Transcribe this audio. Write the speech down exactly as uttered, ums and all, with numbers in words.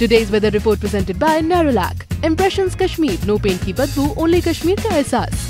Today's weather report presented by Narolak. Impressions Kashmir, no paint ki badboo, only Kashmir ka ehsaas.